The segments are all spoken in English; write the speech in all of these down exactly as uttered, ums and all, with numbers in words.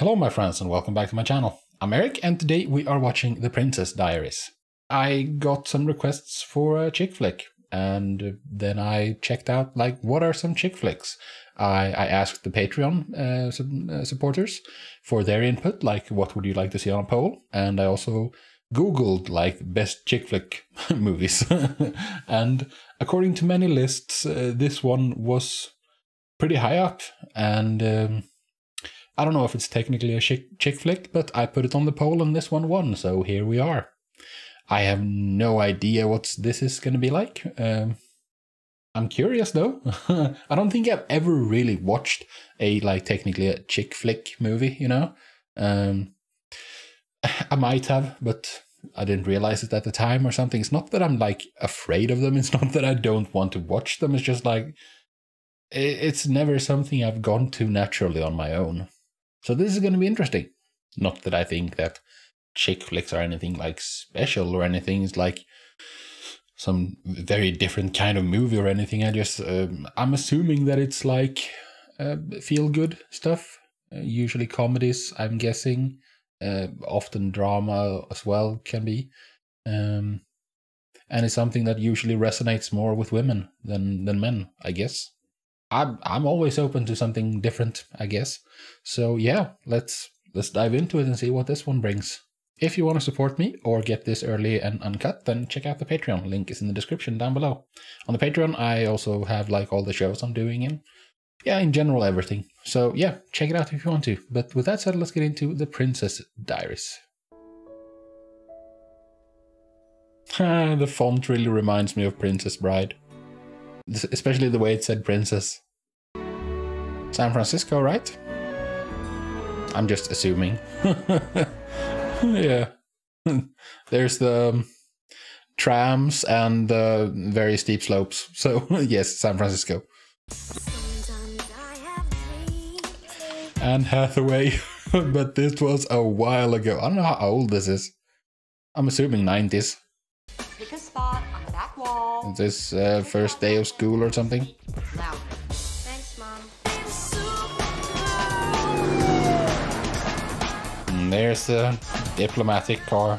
Hello my friends and welcome back to my channel. I'm Eric and today we are watching The Princess Diaries. I got some requests for a chick flick and then I checked out like what are some chick flicks. I, I asked the Patreon uh, some, uh, supporters for their input, like what would you like to see on a poll, and I also googled like best chick flick movies and according to many lists uh, this one was pretty high up and um, I don't know if it's technically a chick, chick flick, but I put it on the poll and this one won, so here we are. I have no idea what this is going to be like. Um, I'm curious though. I don't think I've ever really watched a, like, technically a chick flick movie, you know? Um, I might have, but I didn't realize it at the time or something. It's not that I'm, like, afraid of them. It's not that I don't want to watch them. It's just, like, it's never something I've gone to naturally on my own. So this is going to be interesting. Not that I think that chick flicks are anything like special or anything. It's like some very different kind of movie or anything. I just, um, I'm assuming that it's like uh, feel-good stuff. Uh, usually comedies, I'm guessing. Uh, often drama as well can be. Um, and it's something that usually resonates more with women than, than men, I guess. I'm, I'm always open to something different, I guess. So yeah, let's let's dive into it and see what this one brings. If you want to support me or get this early and uncut, then check out the Patreon. Link is in the description down below. On the Patreon, I also have like all the shows I'm doing in. Yeah, in general, everything. So yeah, check it out if you want to. But with that said, let's get into The Princess Diaries. Ah, the font really reminds me of Princess Bride. Especially the way it said princess. San Francisco, right? I'm just assuming. Yeah. There's the trams and the very steep slopes. So, yes, San Francisco. Anne Hathaway. But this was a while ago. I don't know how old this is. I'm assuming nineties. Pick a spot. Is this uh, first day of school or something? Now. Thanks, Mom. And there's a diplomatic car.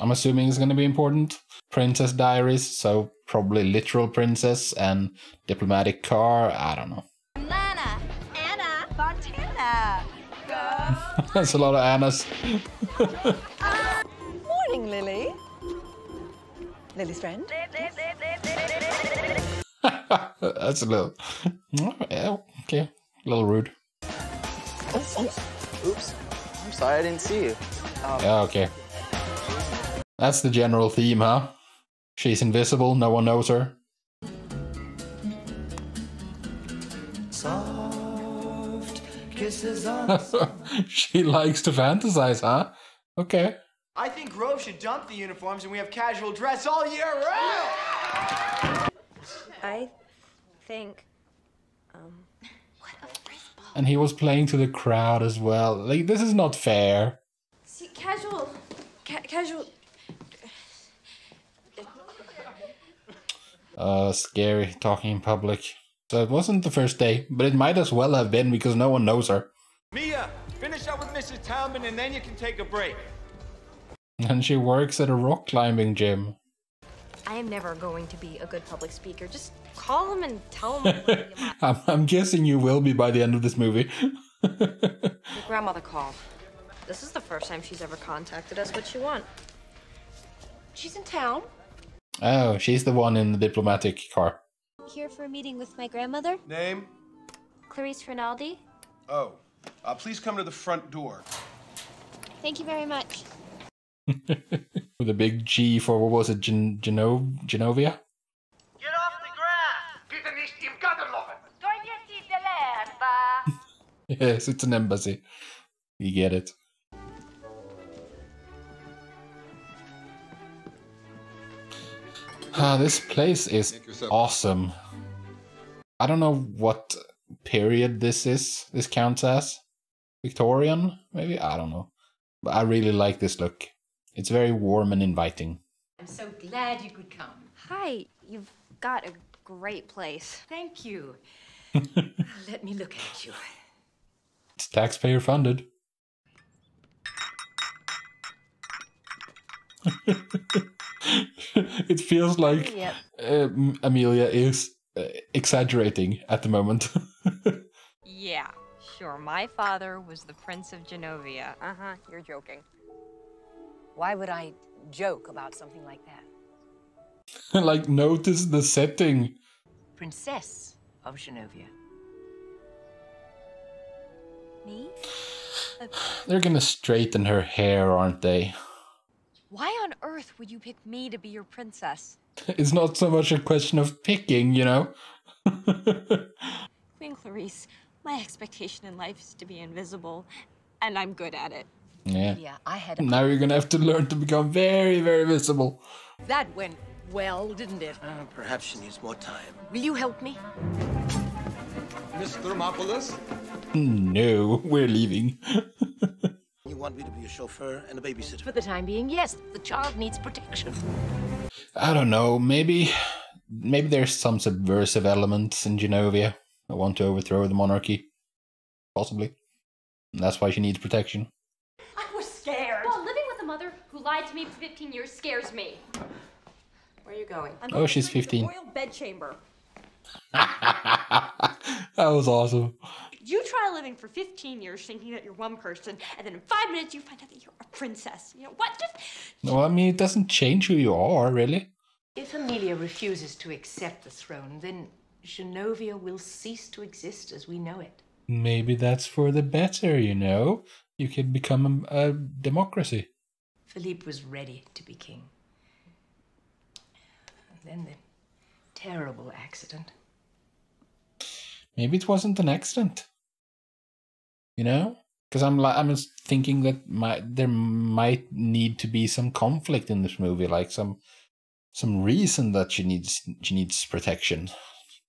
I'm assuming it's going to be important. Princess Diaries, so probably literal princess and diplomatic car. I don't know. Lana, Anna, Fontana. Go. That's a lot of Annas. uh, morning, Lily. Lily's friend. That's a little... Okay, a little rude. Oops, oops. I'm sorry, I didn't see you. Um, yeah, okay. That's the general theme, huh? She's invisible, no one knows her. Soft kisses on... She likes to fantasize, huh? Okay. I think Grove should dump the uniforms and we have casual dress all year round! I think... Um, what a frisbee. And he was playing to the crowd as well. Like, this is not fair. See, casual... Ca casual... Uh, scary, talking in public. So it wasn't the first day, but it might as well have been because no one knows her. Mia, finish up with Missus Talman and then you can take a break. And she works at a rock climbing gym. I am never going to be a good public speaker. Just call him and tell him. I'm, I'm guessing you will be by the end of this movie. Your grandmother called. This is the first time she's ever contacted us. What she want? She's in town. Oh, she's the one in the diplomatic car. Here for a meeting with my grandmother. Name? Clarice Rinaldi. Oh, uh, please come to the front door. Thank you very much. With a big G for, what was it, Gen Geno Genovia? Get off the grass! Yes, it's an embassy. You get it. Ah, this place is awesome. I don't know what period this is. This counts as Victorian, maybe? I don't know. But I really like this look. It's very warm and inviting. I'm so glad you could come. Hi, you've got a great place. Thank you. Let me look at you. It's taxpayer funded. It feels like yep. uh, Amelia is uh, exaggerating at the moment. Yeah, sure. My father was the Prince of Genovia. Uh-huh, you're joking. Why would I joke about something like that? Like, notice the setting. Princess of Genovia. Me? Okay. They're gonna straighten her hair, aren't they? Why on earth would you pick me to be your princess? It's not so much a question of picking, you know? Queen Clarice, my expectation in life is to be invisible, and I'm good at it. Yeah. Yeah, I had. Now you're gonna have to learn to become very, very visible. That went well, didn't it? Uh, perhaps she needs more time. Will you help me? Miss Thermopolis? No, we're leaving. You want me to be a chauffeur and a babysitter? For the time being, yes. The child needs protection. I don't know. Maybe, maybe there's some subversive elements in Genovia. I want to overthrow the monarchy. Possibly. And that's why she needs protection. I was scared. Well, living with a mother who lied to me for fifteen years scares me. Where are you going? I'm oh, she's fifteen. Royal bedchamber. That was awesome. You try living for fifteen years thinking that you're one person, and then in five minutes you find out that you're a princess. You know what? Just... No, I mean, it doesn't change who you are, really. If Amelia refuses to accept the throne, then Genovia will cease to exist as we know it. Maybe that's for the better, you know? You could become a, a democracy. Philippe was ready to be king. And then the terrible accident. Maybe it wasn't an accident. You know, because I'm like I'm just thinking that my there might need to be some conflict in this movie, like some some reason that she needs she needs protection.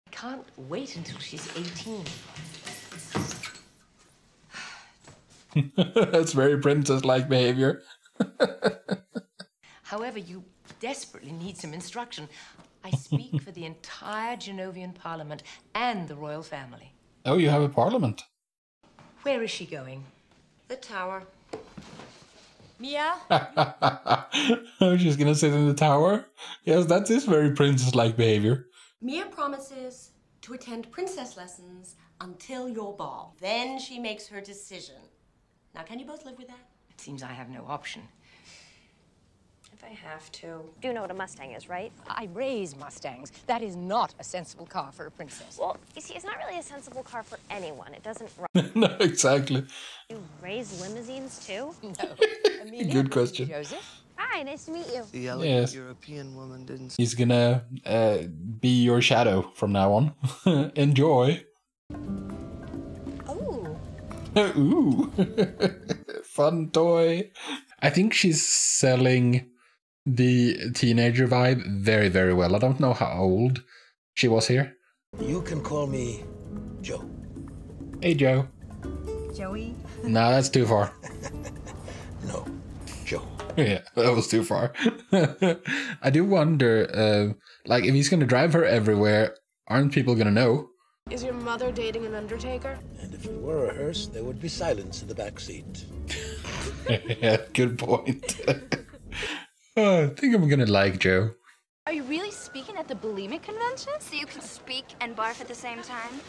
I can't wait until she's eighteen. That's very princess-like behavior. However, you desperately need some instruction. I speak for the entire Genovian parliament and the royal family. Oh, you have a parliament. Where is she going? The tower. Mia? Oh, she's gonna sit in the tower? Yes, that is very princess-like behavior. Mia promises to attend princess lessons until your ball. Then she makes her decision. Now, can you both live with that? It seems I have no option. If I have to. You do know what a Mustang is, right? I raise Mustangs. That is not a sensible car for a princess. Well, you see, it's not really a sensible car for anyone. It doesn't run. No, exactly. You raise limousines too? No. Amelia, good question. Joseph? Hi, nice to meet you. The elegant yes. European woman didn't... He's gonna uh, be your shadow from now on. Enjoy. Ooh. Ooh. Fun toy. I think she's selling... the teenager vibe very, very well. I don't know how old she was here. You can call me Joe. Hey, Joe. Joey? No, that's too far. No, Joe. Yeah, that was too far. I do wonder, uh, like, if he's going to drive her everywhere, aren't people going to know? Is your mother dating an undertaker? And if it were a hearse, there would be silence in the back seat. Yeah, good point. Oh, I think I'm gonna like Joe. Are you really speaking at the bulimic convention? So you can speak and barf at the same time?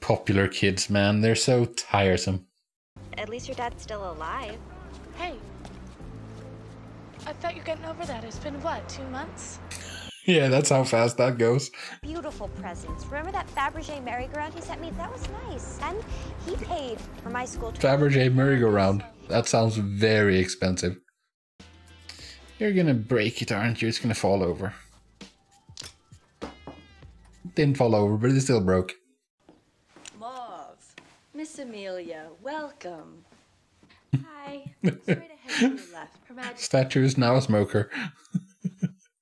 Popular kids, man. They're so tiresome. At least your dad's still alive. Hey. I thought you were getting over that. It's been, what, two months? Yeah, that's how fast that goes. Beautiful presents. Remember that Fabergé merry-go-round he sent me? That was nice. And he paid for my school trip. Fabergé merry-go-round. That sounds very expensive. You're gonna break it, aren't you? It's gonna fall over. Didn't fall over, but it still broke. Mauve. Miss Amelia, welcome. Hi. Straight ahead to the left. Her Majesty. Statue is now a smoker.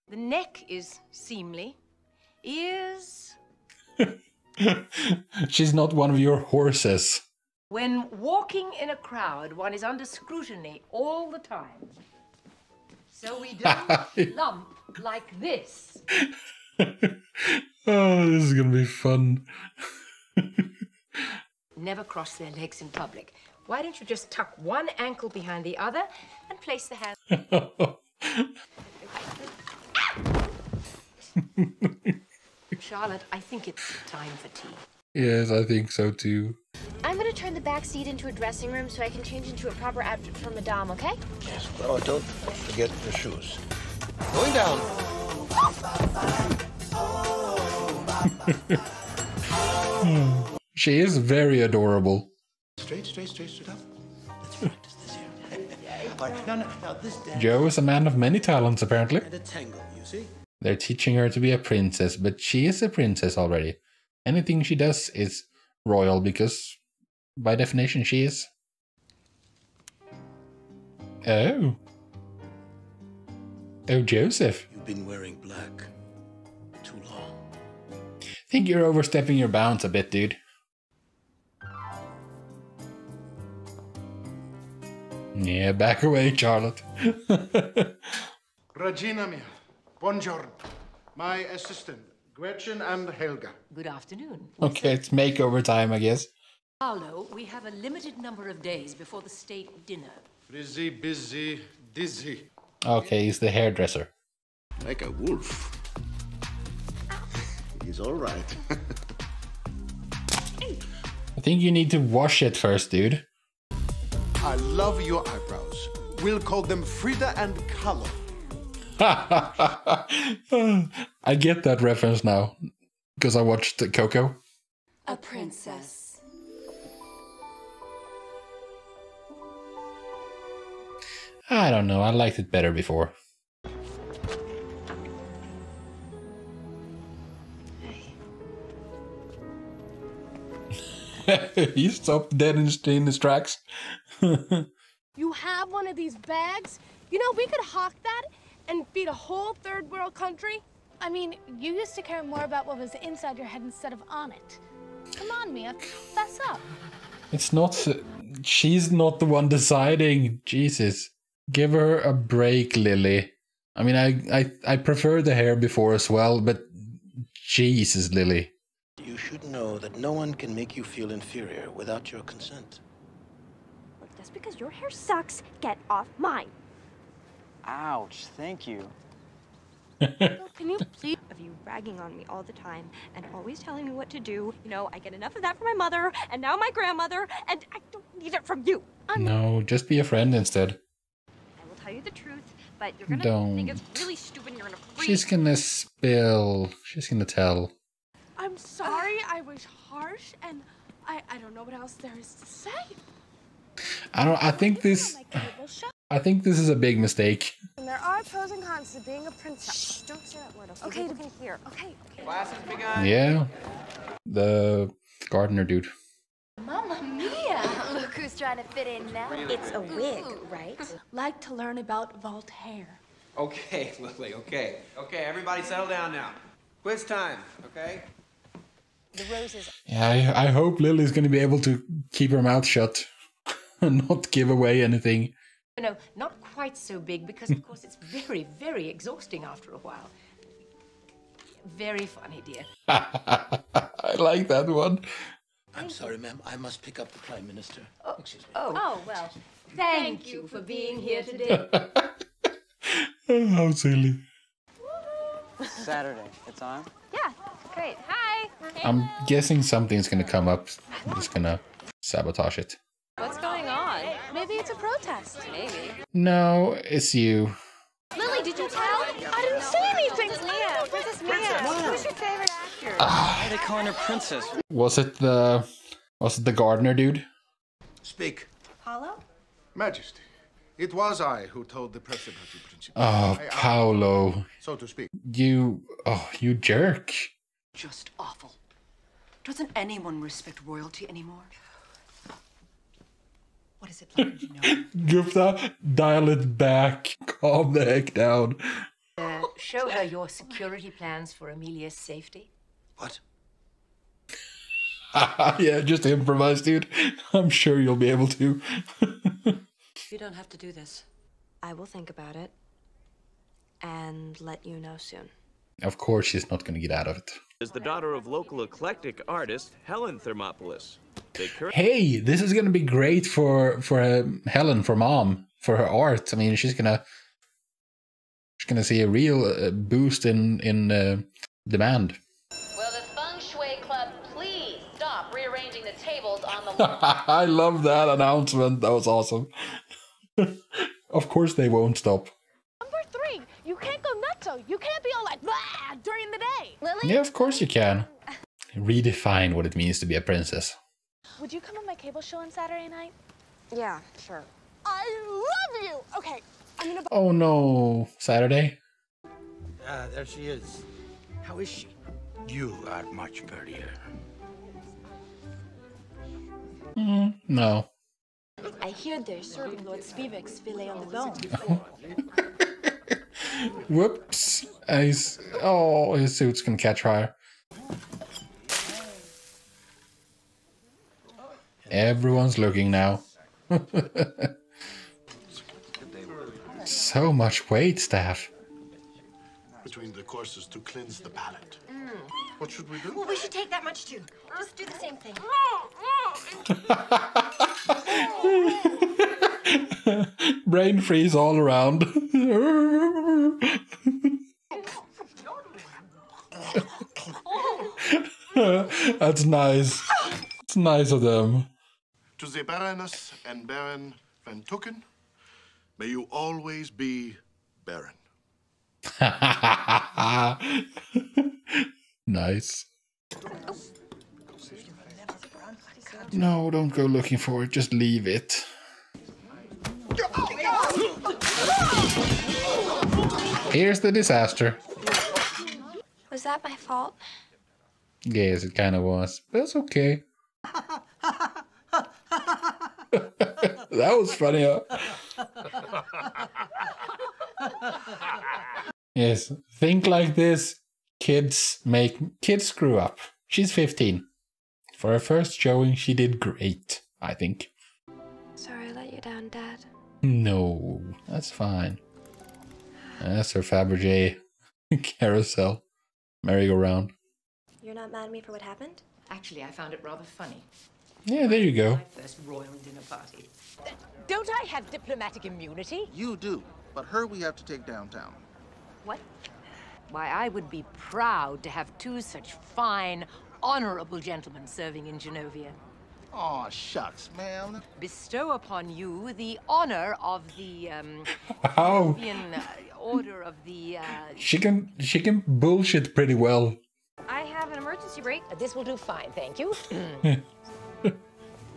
The neck is seemly. Ears. She's not one of your horses. When walking in a crowd, one is under scrutiny all the time. So we don't lump like this. Oh, this is gonna be fun. never cross their legs in public. Why don't you just tuck one ankle behind the other and place the hand... Charlotte, I think it's time for tea. Yes, I think so too. I'm going to turn the back seat into a dressing room so I can change into a proper outfit for Madame, okay? Yes, well, don't forget the shoes. Going down. She is very adorable. Straight, straight, straight, straight up. Let's practice this here. Right. No, no, no, this Joe is a man of many talents, apparently. And a tangle, you see? They're teaching her to be a princess, but she is a princess already. Anything she does is royal because, by definition, she is. Oh. Oh, Joseph. You've been wearing black too long. I think you're overstepping your bounds a bit, dude. Yeah, back away, Charlotte. Regina mia, buongiorno. My assistant, Gretchen and Helga. Good afternoon. Okay, it's makeover time, I guess. Carlo, we have a limited number of days before the state dinner. Busy, busy, dizzy. Okay, he's the hairdresser. Like a wolf. He's all right. I think you need to wash it first, dude. I love your eyebrows. We'll call them Frida and Carlo. I get that reference now, because I watched Coco. A princess. I don't know, I liked it better before. Hey. He stopped dead in, in his tracks. You have one of these bags? You know, we could hawk that and feed a whole third world country? I mean, you used to care more about what was inside your head instead of on it. Come on, Mia, fess up. It's not... She's not the one deciding. Jesus. Give her a break, Lily. I mean, I, I, I prefer the hair before as well, but... Jesus, Lily. You should know that no one can make you feel inferior without your consent. Look, just because your hair sucks, get off mine. Ouch, thank you. Can you please of you ragging on me all the time and always telling me what to do? You know, I get enough of that from my mother and now my grandmother, and I don't need it from you. I'm no, just be a friend instead. I will tell you the truth, but you're gonna don't. think it's really stupid and you're gonna freeze. She's gonna spill. She's gonna tell. I'm sorry, I was harsh and I, I don't know what else there is to say. I don't I think this I think this is a big mistake. And there are pros and cons to being a princess. Shh, don't say that word. Okay, okay to be here. Okay, okay. Class has begun. Yeah. The gardener dude. Mamma mia! Look who's trying to fit in now. It's a wig, right? Like to learn about Voltaire. Okay, Lily, okay. Okay, everybody settle down now. Quiz time, okay? The roses. Yeah, I, I hope Lily's going to be able to keep her mouth shut and not give away anything. No, not quite so big, because of course it's very, very exhausting after a while. Very funny, dear. I like that one. I'm sorry, ma'am. I must pick up the Prime Minister. Oh, excuse me. Oh, oh well. Thank, Thank you for being here today. Oh, how silly. Saturday. It's on? Yeah, great. Hi. Hey. I'm guessing something's going to come up. I'm just going to sabotage it. What's going on? Maybe it's a protest. Maybe. No, it's you. Lily, did you tell? I didn't say anything. Princess Mia. Princess Mia. Who's your favorite actor? Why are they calling her princess? Was it the... Was it the gardener dude? Speak. Paolo? Majesty, it was I who told the press about you, Principal. Oh, Paolo. So to speak. You... Oh, you jerk. Just awful. Doesn't anyone respect royalty anymore? What is it like, you know? Gupta, dial it back. Calm the heck down. Uh, show her your security plans for Amelia's safety. What? Yeah, just improvise, dude. I'm sure you'll be able to. You don't have to do this. I will think about it. And let you know soon. Of course she's not going to get out of it. Is the daughter of local eclectic artist Helen Thermopolis. hey, this is going to be great for for um, Helen, for Mom, for her art. I mean, she's gonna she's gonna see a real uh, boost in in uh, demand. Will the Feng Shui Club please stop rearranging the tables on the lawn? I love that announcement. That was awesome. Of course they won't stop. Number three, you can't go nutso. You can't be all like blah during the day. Lily? Yeah, of course you can. Redefine what it means to be a princess. Would you come on my cable show on Saturday night? Yeah, sure. I love you! Okay, I'm gonna... Oh no, Saturday? Ah, there she is. How is she? You are much prettier. Mm, no. I hear they're serving Lord Spivak's filet on the bone. Whoops. He's, oh, his suit's gonna catch fire. Everyone's looking now. So much wait staff. Between the courses to cleanse the palate. Mm. What should we do? Well, we should take that much too. Let's do the same thing. Brain freeze all around. That's nice. It's nice of them. To the Baroness and Baron Van Tucken, may you always be Baron. Nice. Oh. No, don't go looking for it. Just leave it. Here's the disaster. Was that my fault? Yes, it kind of was. But it's okay. That was funny, huh? Yes, think like this. Kids make kids screw up. She's fifteen. For her first showing, she did great, I think. Sorry I let you down, Dad. No, that's fine. That's her Fabergé carousel merry-go-round. You're not mad at me for what happened? Actually, I found it rather funny. Yeah, there you go. My first royal dinner party. Uh, don't I have diplomatic immunity? You do, but her we have to take downtown. What? Why, I would be proud to have two such fine, honorable gentlemen serving in Genovia. Aw, oh, shucks, ma'am. Bestow upon you the honor of the um oh. European, uh, order of the uh She can she can bullshit pretty well. I have an emergency break. This will do fine, thank you.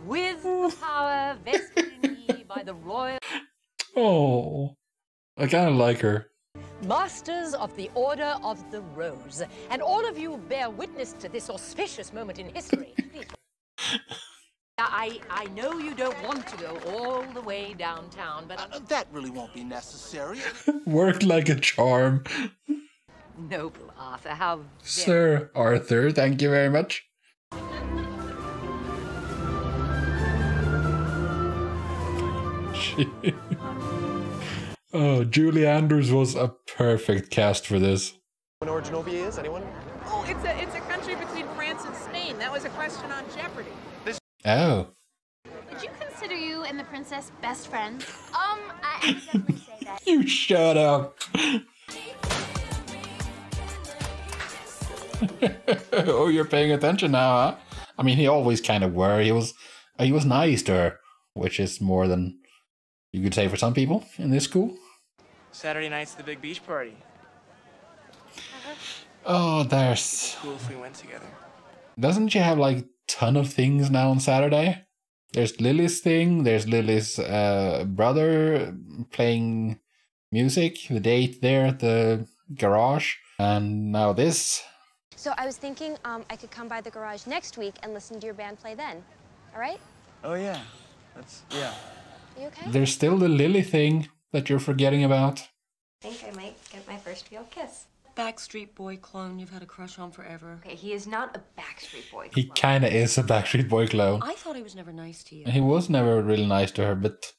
With the power vested in me by the royal... Oh, I kind of like her. Masters of the Order of the Rose, and all of you bear witness to this auspicious moment in history. I, I know you don't want to go all the way downtown, but... Uh, that really won't be necessary. Worked like a charm. Noble Arthur, how... Very... Sir Arthur, thank you very much. Oh, Julie Andrews was a perfect cast for this. You know where Genovia is? Anyone? Oh, it's a it's a country between France and Spain. That was a question on Jeopardy. This oh. Would you consider you and the princess best friends? Um, I would definitely say that. You shut up. Oh, you're paying attention now, huh? I mean, he always kind of were. He was he was nice to her, which is more than you could say for some people in this school. Saturday night's the big beach party. Uh-huh. Oh, there's... Cool if we went together. Doesn't she have like a ton of things now on Saturday? There's Lily's thing. There's Lily's uh, brother playing music. The date there at the garage. And now this. So I was thinking um, I could come by the garage next week and listen to your band play then. All right? Oh, yeah. That's... Yeah. Okay? There's still the Lily thing that you're forgetting about. I think I might get my first real kiss. Backstreet Boy clone you've had a crush on forever. Okay, he is not a Backstreet Boy clone. He kind of is a Backstreet Boy clone. I thought he was never nice to you. He was never really nice to her, but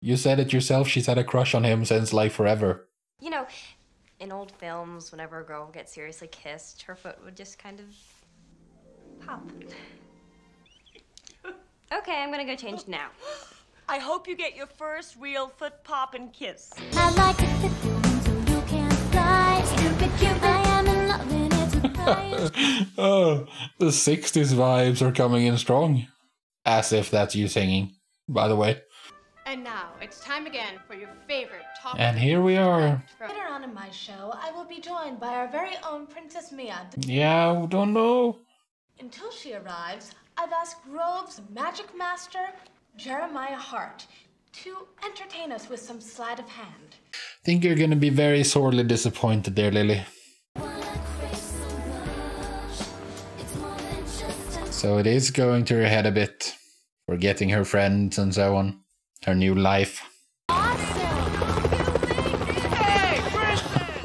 you said it yourself, she's had a crush on him since like forever. You know, in old films, whenever a girl gets seriously kissed, her foot would just kind of pop. Okay, I'm gonna go change now. I hope you get your first real foot pop and kiss. I like to fit you in so you can fly. Stupid Cupid, I am in love and it's a Oh, the sixties vibes are coming in strong. As if that's you singing, by the way. And now it's time again for your favorite topic. And here we are. Later on in my show, I will be joined by our very own Princess Mia. Yeah, I don't know. Until she arrives, I've asked Grove's magic master, Jeremiah Hart, to entertain us with some sleight of hand. I think you're going to be very sorely disappointed there, Lily. So it is going to her head a bit, forgetting her friends and so on. Her new life. Awesome. Hey,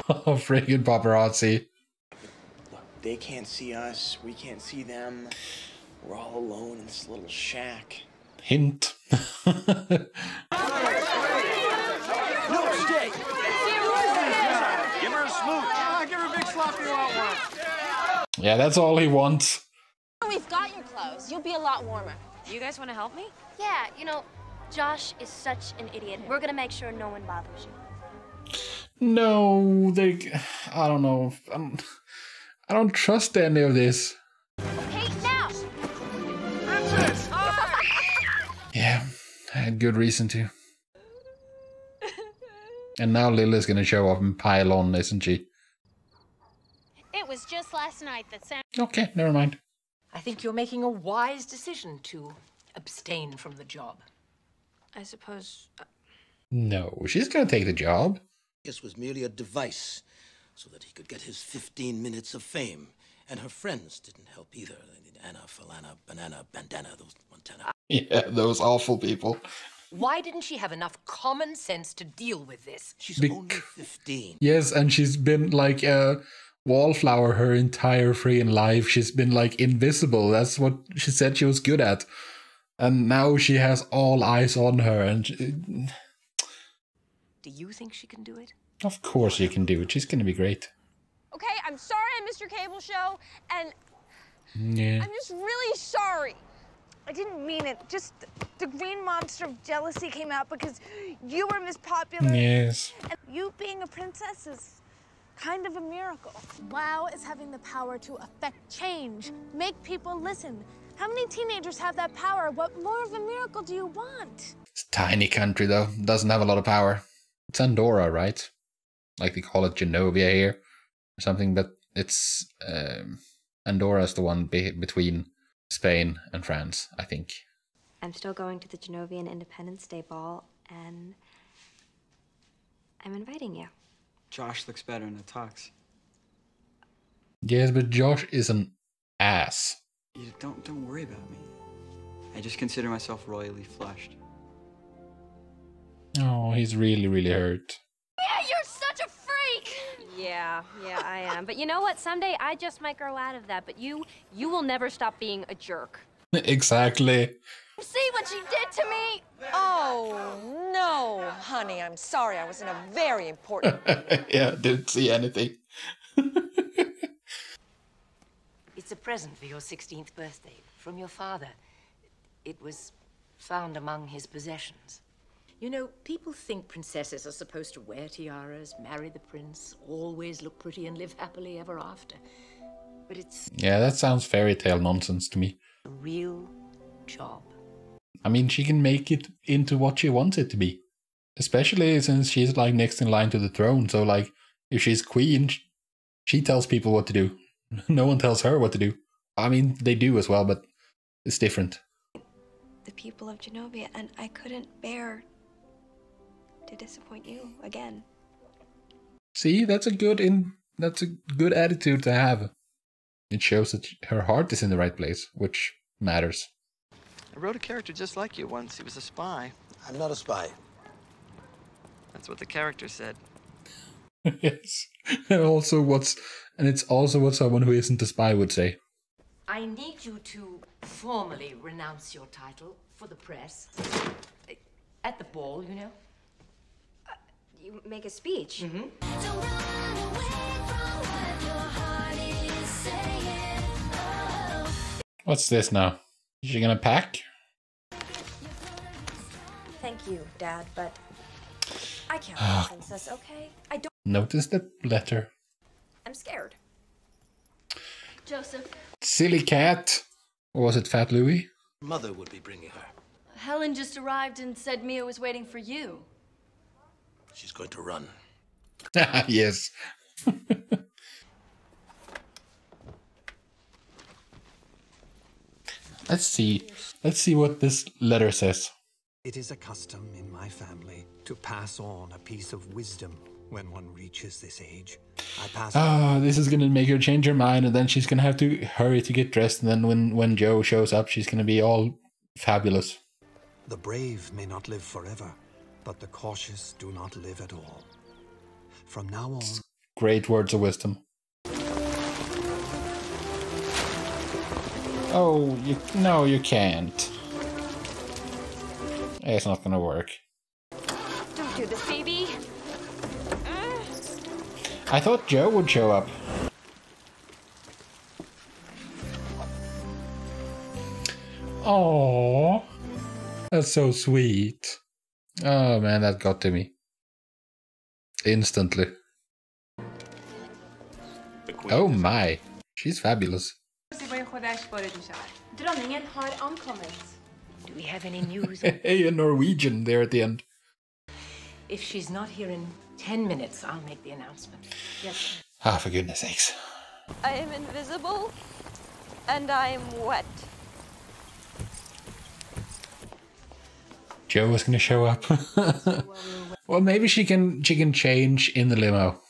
oh, friggin' paparazzi. Look, they can't see us. We can't see them. We're all alone in this little shack. Hint. No, stay. Give her a smooch. I'll give her a big sloppy roll one. Yeah, that's all he wants. We've got your clothes. You'll be a lot warmer. You guys want to help me? Yeah, you know... Josh is such an idiot. We're gonna make sure no one bothers you. No, they... I don't know. I'm, I don't trust any of this. Okay, now! That's it! Right. Yeah, I had good reason to. And now Lily's gonna show up and pile on, isn't she? It was just last night that Sam... Okay, never mind. I think you're making a wise decision to abstain from the job. I suppose... Uh... No, she's going to take the job. This was merely a device so that he could get his fifteen minutes of fame. And her friends didn't help either. Anna, Falana, Banana, Bandana, those Montana... Yeah, those awful people. Why didn't she have enough common sense to deal with this? She's Be only fifteen. Yes, and she's been like a wallflower her entire freaking life. She's been like invisible. That's what she said she was good at. And now she has all eyes on her and... She... Do you think she can do it? Of course she can do it. She's going to be great. Okay, I'm sorry I missed your cable show, and... Yeah. I'm just really sorry. I didn't mean it. Just the green monster of jealousy came out because you were Miss Popular. Yes. And you being a princess is kind of a miracle. Wow is having the power to affect change, make people listen. How many teenagers have that power? What more of a miracle do you want? It's a tiny country, though. Doesn't have a lot of power. It's Andorra, right? Like they call it Genovia here or something, but it's... Um, Andorra is the one be between Spain and France, I think. I'm still going to the Genovian Independence Day Ball, and I'm inviting you. Josh looks better in the tux. Yes, but Josh is an ass. You don't, don't worry about me. I just consider myself royally flushed. Oh, he's really, really hurt. Yeah, you're such a freak! Yeah, yeah, I am. But you know what? Someday I just might grow out of that. But you, you will never stop being a jerk. Exactly. See what she did to me? Oh, no, honey. I'm sorry. I was in a very important... Yeah, didn't see anything. It's a present for your sixteenth birthday from your father. It was found among his possessions. You know, people think princesses are supposed to wear tiaras, marry the prince, always look pretty and live happily ever after. But it's... Yeah, that sounds fairy tale nonsense to me. A real job. I mean, she can make it into what she wants it to be. Especially since she's like next in line to the throne. So like, if she's queen, she tells people what to do. No one tells her what to do. I mean, they do as well, but it's different. The people of Genovia, and I couldn't bear to disappoint you again. See, that's a good in that's a good attitude to have. It shows that her heart is in the right place, which matters. I wrote a character just like you once. He was a spy. I'm not a spy. That's what the character said. Yes. And also what's and it's also what someone who isn't a spy would say. I need you to formally renounce your title for the press. At the ball, you know. Uh, you make a speech. Mm-hmm. Don't run away from what your heart is saying. Oh. What's this now? Is she gonna pack? Thank you, Dad, but I can't be a princess, okay? I don't notice the letter. I'm scared. Joseph. Silly cat. Or was it Fat Louie? Mother would be bringing her. Helen just arrived and said Mia was waiting for you. She's going to run. Yes. Let's see. Let's see what this letter says. It is a custom in my family to pass on a piece of wisdom when one reaches this age. I pass Ah, oh, this is gonna make her change her mind, and then she's gonna have to hurry to get dressed, and then when, when Joe shows up, she's gonna be all fabulous. The brave may not live forever, but the cautious do not live at all. From now on... Great words of wisdom. Oh, you, no, you can't. It's not gonna work. Don't do this, baby. Uh. I thought Joe would show up. Oh, that's so sweet. Oh man, that got to me instantly. Oh my, she's fabulous. Do we have any news? Hey, a Norwegian there at the end. If she's not here in ten minutes, I'll make the announcement. Yes. Ah, for goodness sakes. I am invisible, and I am wet. Joe was going to show up. Well, maybe she can she can change in the limo.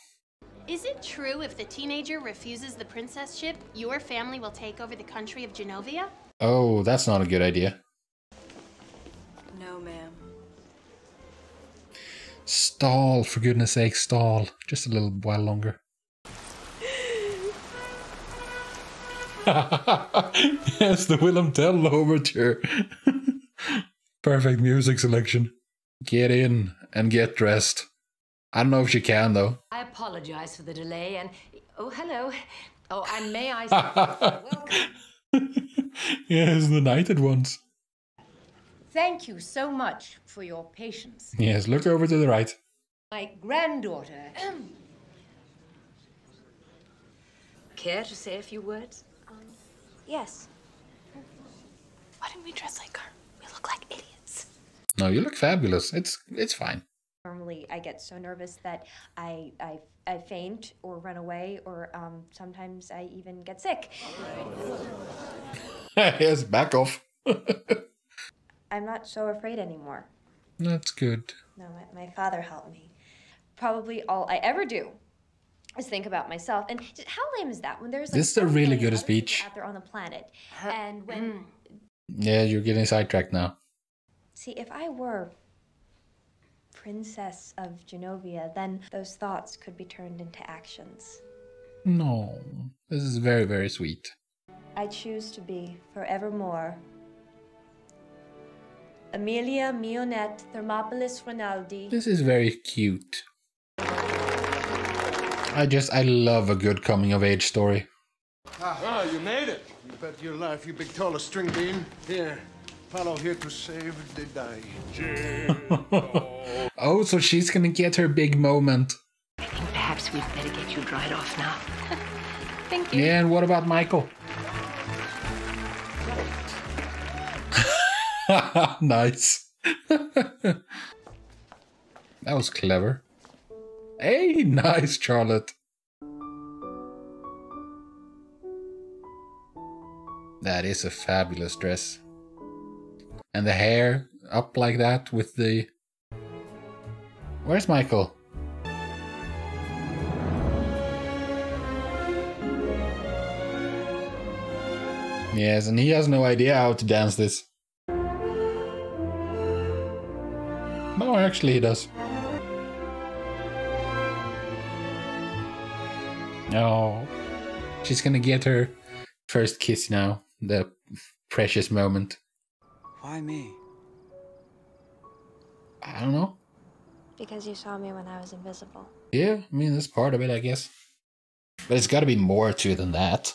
Is it true if the teenager refuses the princessship, your family will take over the country of Genovia? Oh, that's not a good idea. No, ma'am. Stall, for goodness sake, stall. Just a little while longer. Yes, the Wilhelm Tell Overture. Perfect music selection. Get in and get dressed. I don't know if she can, though. I apologize for the delay, and oh, hello. Oh, and may I say welcome. Yes, the knighted ones. Thank you so much for your patience. Yes, look over to the right. My granddaughter. Care to say a few words? Um, yes. Why didn't we dress like her? We look like idiots. No, you look fabulous. It's it's fine. Normally, I get so nervous that I, I, I faint or run away, or um, sometimes I even get sick. Yes, back off. I'm not so afraid anymore. That's good. No, my, my father helped me. Probably all I ever do is think about myself. And just, how lame is that? When there's like, this is a really good speech out there on the planet, and when yeah, you're getting sidetracked now. See, if I were Princess of Genovia, then those thoughts could be turned into actions. No, this is very, very sweet. I choose to be forevermore Amelia Mionette Thermopolis Rinaldi. This is very cute. I just, I love a good coming of age story. Ah, oh, you made it. You bet your life, you big tallest string bean. Here. Follow here to save the day. Oh, so she's gonna get her big moment. I think perhaps we'd better get you dried off now. Thank you. Yeah, and what about Michael? Nice. That was clever. Hey, nice, Charlotte. That is a fabulous dress. And the hair up like that with the... Where's Michael? Yes, and he has no idea how to dance this. No, actually he does. Oh, she's gonna get her first kiss now. The precious moment. Why me? I don't know. Because you saw me when I was invisible. Yeah, I mean, that's part of it, I guess. But it's gotta be more to it than that.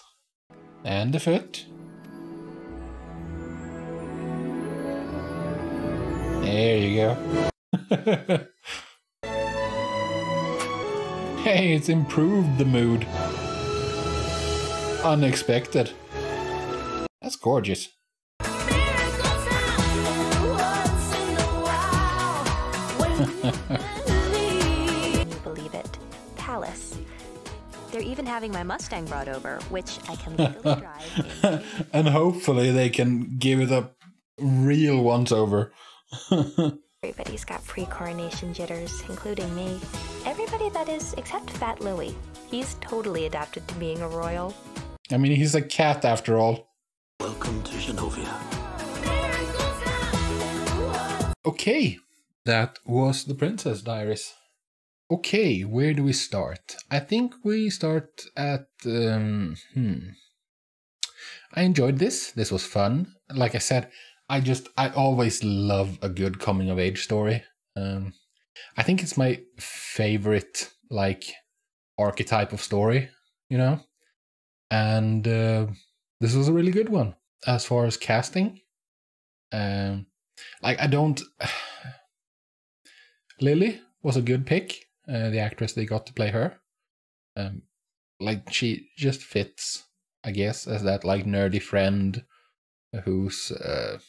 And the foot. There you go. Hey, it's improved the mood. Unexpected. That's gorgeous. Can you believe it? Palace. They're even having my Mustang brought over, which I can legally drive. And, and hopefully they can give it a real once-over. Everybody's got pre-coronation jitters, including me. Everybody, that is, except Fat Louie. He's totally adapted to being a royal. I mean, he's a cat after all. Welcome to Genovia. Okay, that was The Princess Diaries. Okay, where do we start? I think we start at... Um, hmm. I enjoyed this. This was fun. Like I said, I just... I always love a good coming-of-age story. Um, I think it's my favorite, like, archetype of story, you know? And uh, this was a really good one. As far as casting, um, like, I don't... Lily was a good pick. Uh, the actress they got to play her, um, like she just fits, I guess, as that like nerdy friend who's, uh,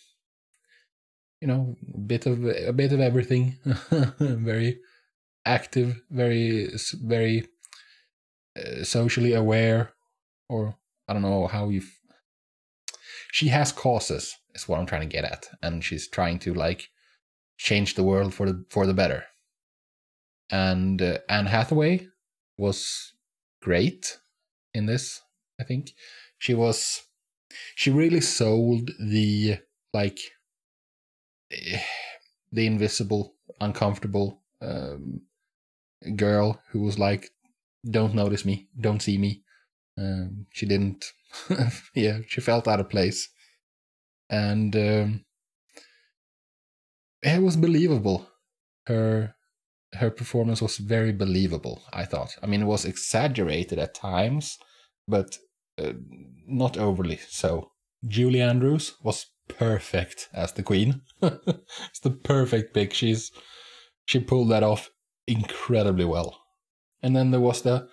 you know, a bit of a bit of everything, very active, very very uh, socially aware, or I don't know how you. She has causes, is what I'm trying to get at, and she's trying to like change the world for the for the better. And uh, Anne Hathaway was great in this, I think. She was, she really sold the, like, the invisible, uncomfortable um, girl who was like, don't notice me, don't see me. Um, she didn't, yeah, she felt out of place. And um, it was believable. Her... Her performance was very believable, I thought. I mean, it was exaggerated at times, but uh, not overly so. Julie Andrews was perfect as the Queen. It's the perfect pick. She's, she pulled that off incredibly well. And then there was the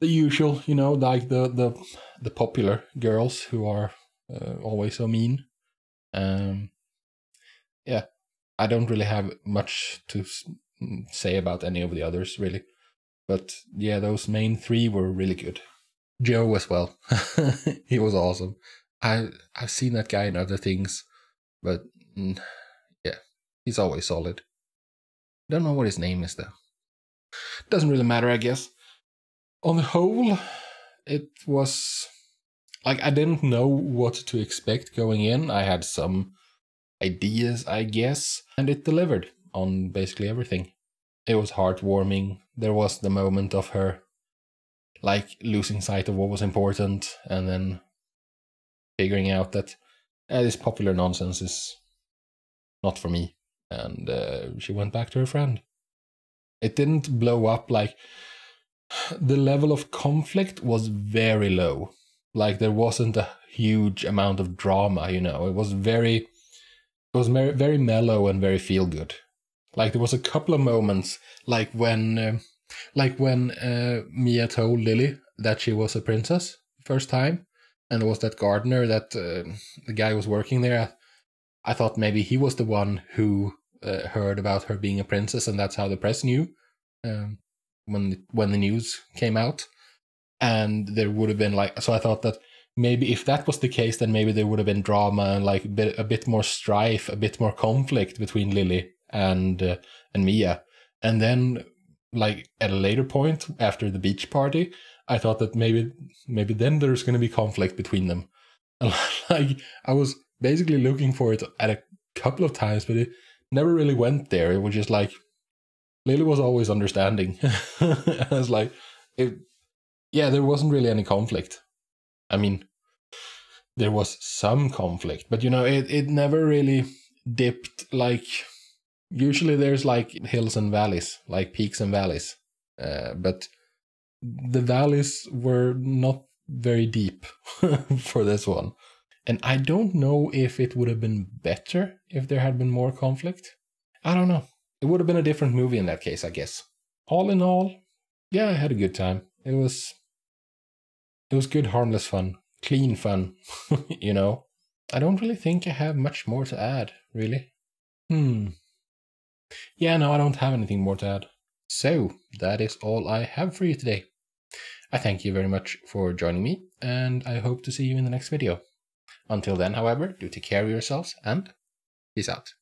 the usual, you know, like the, the, the popular girls who are uh, always so mean. Um, yeah, I don't really have much to... say about any of the others, really. But yeah, those main three were really good. Joe as well. He was awesome. I, I've seen that guy in other things, but yeah, he's always solid. Don't know what his name is, though. Doesn't really matter, I guess. On the whole, it was... Like, I didn't know what to expect going in. I had some ideas, I guess, and it delivered on basically everything. It was heartwarming. There was the moment of her like losing sight of what was important and then figuring out that eh, this popular nonsense is not for me, and uh, she went back to her friend. It didn't blow up. Like, the level of conflict was very low. Like, there wasn't a huge amount of drama, you know. It was very it was very, very mellow and very feel good. Like, there was a couple of moments, like when uh, like when uh, Mia told Lily that she was a princess the first time, and there was that gardener that uh, the guy was working there. I thought maybe he was the one who uh, heard about her being a princess, and that's how the press knew um, when, the, when the news came out. And there would have been like... So I thought that maybe if that was the case, then maybe there would have been drama and like a bit, a bit more strife, a bit more conflict between Lily and uh, and Mia. And then, like, at a later point after the beach party, I thought that maybe maybe then there's going to be conflict between them. And, like, I was basically looking for it at a couple of times, but it never really went there. It was just like Lily was always understanding. I was like, it, yeah, there wasn't really any conflict. I mean, there was some conflict, but you know, it it never really dipped. Like, usually there's like hills and valleys, like peaks and valleys, uh, but the valleys were not very deep for this one. And I don't know if it would have been better if there had been more conflict. I don't know. It would have been a different movie in that case, I guess. All in all, yeah, I had a good time. It was, it was good, harmless fun. Clean fun, you know. I don't really think I have much more to add, really. Hmm. Yeah, no, I don't have anything more to add. So, that is all I have for you today. I thank you very much for joining me, and I hope to see you in the next video. Until then, however, do take care of yourselves, and peace out.